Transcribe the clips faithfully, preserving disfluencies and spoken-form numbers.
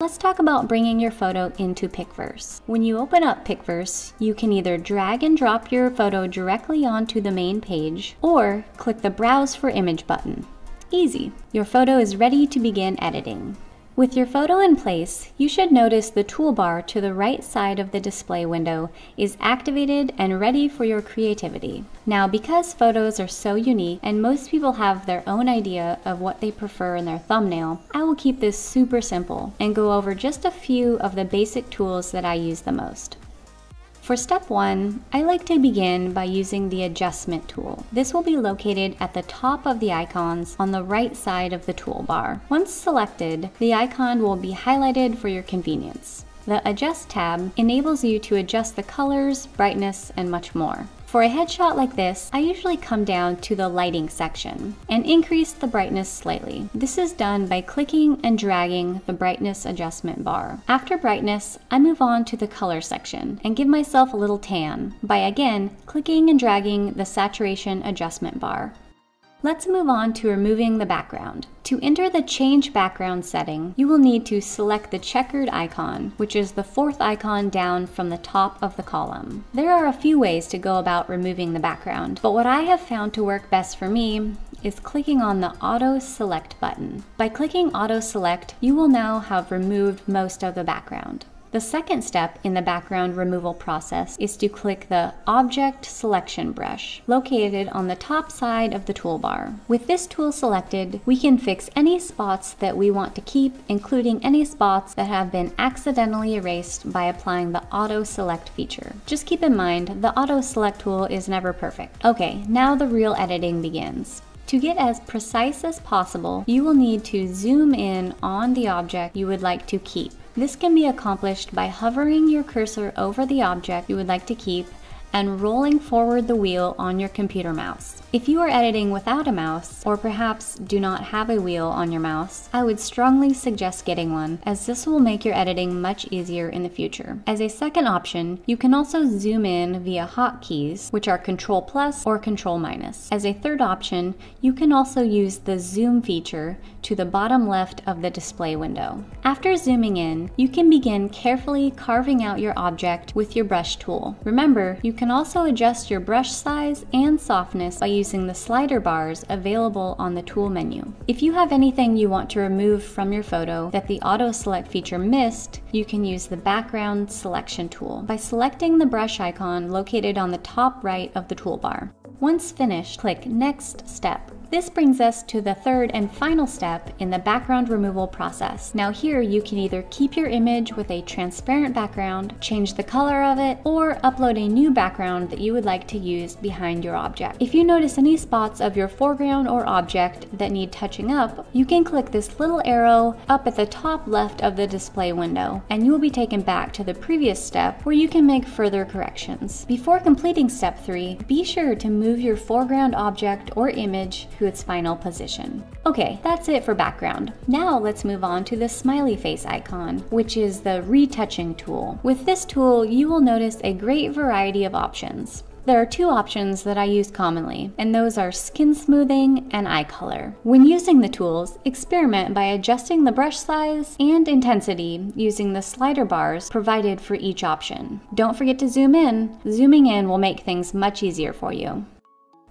Let's talk about bringing your photo into Picverse. When you open up Picverse, you can either drag and drop your photo directly onto the main page or click the Browse for Image button. Easy! Your photo is ready to begin editing. With your photo in place, you should notice the toolbar to the right side of the display window is activated and ready for your creativity. Now, because photos are so unique and most people have their own idea of what they prefer in their thumbnail, I will keep this super simple and go over just a few of the basic tools that I use the most. For step one, I like to begin by using the adjustment tool. This will be located at the top of the icons on the right side of the toolbar. Once selected, the icon will be highlighted for your convenience. The Adjust tab enables you to adjust the colors, brightness, and much more. For a headshot like this, I usually come down to the lighting section and increase the brightness slightly. This is done by clicking and dragging the brightness adjustment bar. After brightness, I move on to the color section and give myself a little tan by again clicking and dragging the saturation adjustment bar. Let's move on to removing the background. To enter the Change Background setting, you will need to select the checkered icon, which is the fourth icon down from the top of the column. There are a few ways to go about removing the background, but what I have found to work best for me is clicking on the Auto Select button. By clicking Auto Select, you will now have removed most of the background. The second step in the background removal process is to click the Object Selection brush, located on the top side of the toolbar. With this tool selected, we can fix any spots that we want to keep, including any spots that have been accidentally erased by applying the Auto Select feature. Just keep in mind, the Auto Select tool is never perfect. Okay, now the real editing begins. To get as precise as possible, you will need to zoom in on the object you would like to keep. This can be accomplished by hovering your cursor over the object you would like to keep and rolling forward the wheel on your computer mouse. If you are editing without a mouse, or perhaps do not have a wheel on your mouse, I would strongly suggest getting one, as this will make your editing much easier in the future. As a second option, you can also zoom in via hotkeys, which are Control Plus or Control Minus. As a third option, you can also use the zoom feature to the bottom left of the display window. After zooming in, you can begin carefully carving out your object with your brush tool. Remember, you You can also adjust your brush size and softness by using the slider bars available on the tool menu. If you have anything you want to remove from your photo that the Auto Select feature missed, you can use the Background Selection tool by selecting the brush icon located on the top right of the toolbar. Once finished, click Next Step. This brings us to the third and final step in the background removal process. Now here you can either keep your image with a transparent background, change the color of it, or upload a new background that you would like to use behind your object. If you notice any spots of your foreground or object that need touching up, you can click this little arrow up at the top left of the display window, and you will be taken back to the previous step where you can make further corrections. Before completing step three, be sure to move your foreground object or image to its final position. Okay, that's it for background. Now let's move on to the smiley face icon, which is the retouching tool. With this tool, you will notice a great variety of options. There are two options that I use commonly, and those are skin smoothing and eye color. When using the tools, experiment by adjusting the brush size and intensity using the slider bars provided for each option. Don't forget to zoom in. Zooming in will make things much easier for you.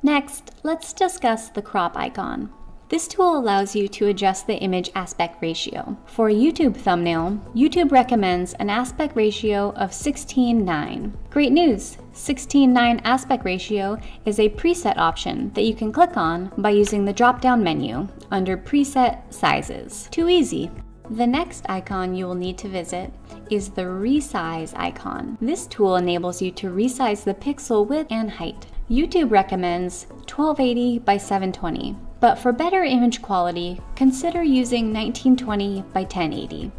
Next, let's discuss the crop icon. This tool allows you to adjust the image aspect ratio. For a YouTube thumbnail, YouTube recommends an aspect ratio of sixteen nine. Great news! sixteen nine aspect ratio is a preset option that you can click on by using the drop-down menu under Preset Sizes. Too easy! The next icon you will need to visit is the Resize icon. This tool enables you to resize the pixel width and height. YouTube recommends twelve eighty by seven twenty, but for better image quality, consider using nineteen twenty by ten eighty.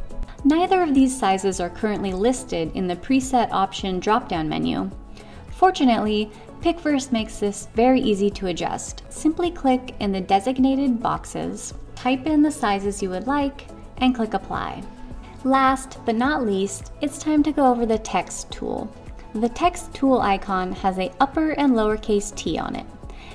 Neither of these sizes are currently listed in the preset option drop-down menu. Fortunately, Picverse makes this very easy to adjust. Simply click in the designated boxes, type in the sizes you would like, and click Apply. Last but not least, it's time to go over the text tool. The text tool icon has a upper and lowercase t on it,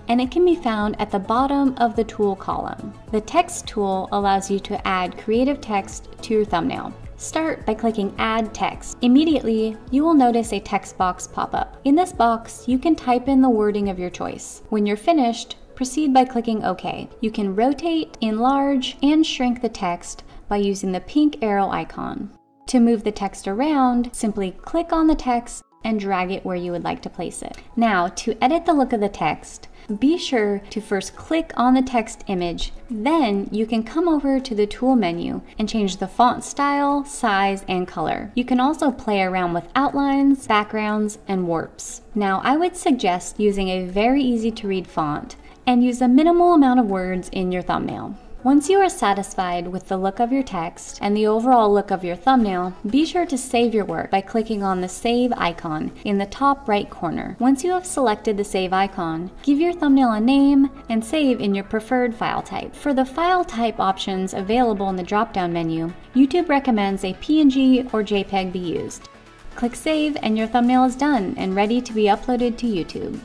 and it can be found at the bottom of the tool column. The text tool allows you to add creative text to your thumbnail. Start by clicking Add Text. Immediately, you will notice a text box pop up. In this box, you can type in the wording of your choice. When you're finished, proceed by clicking OK. You can rotate, enlarge, and shrink the text by using the pink arrow icon. To move the text around, simply click on the text and drag it where you would like to place it. Now, to edit the look of the text, be sure to first click on the text image. Then you can come over to the tool menu and change the font style, size, and color. You can also play around with outlines, backgrounds, and warps. Now, I would suggest using a very easy to read font and use a minimal amount of words in your thumbnail. Once you are satisfied with the look of your text and the overall look of your thumbnail, be sure to save your work by clicking on the save icon in the top right corner. Once you have selected the save icon, give your thumbnail a name and save in your preferred file type. For the file type options available in the drop-down menu, YouTube recommends a P N G or JPEG be used. Click save and your thumbnail is done and ready to be uploaded to YouTube.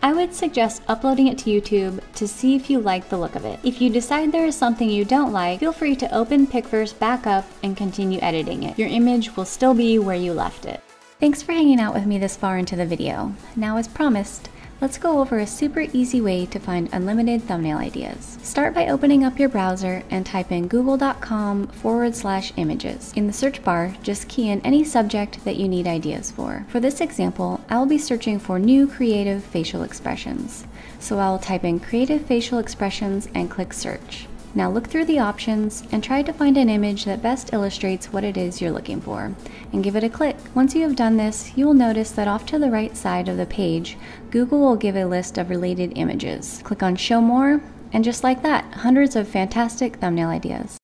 I would suggest uploading it to YouTube to see if you like the look of it. If you decide there is something you don't like, feel free to open Picverse back up and continue editing it. Your image will still be where you left it. Thanks for hanging out with me this far into the video. Now, as promised, let's go over a super easy way to find unlimited thumbnail ideas. Start by opening up your browser and type in google.com forward slash images. In the search bar, just key in any subject that you need ideas for. For this example, I'll be searching for new creative facial expressions. So I'll type in creative facial expressions and click search. Now look through the options and try to find an image that best illustrates what it is you're looking for, and give it a click. Once you have done this, you will notice that off to the right side of the page, Google will give a list of related images. Click on Show More, and just like that, hundreds of fantastic thumbnail ideas.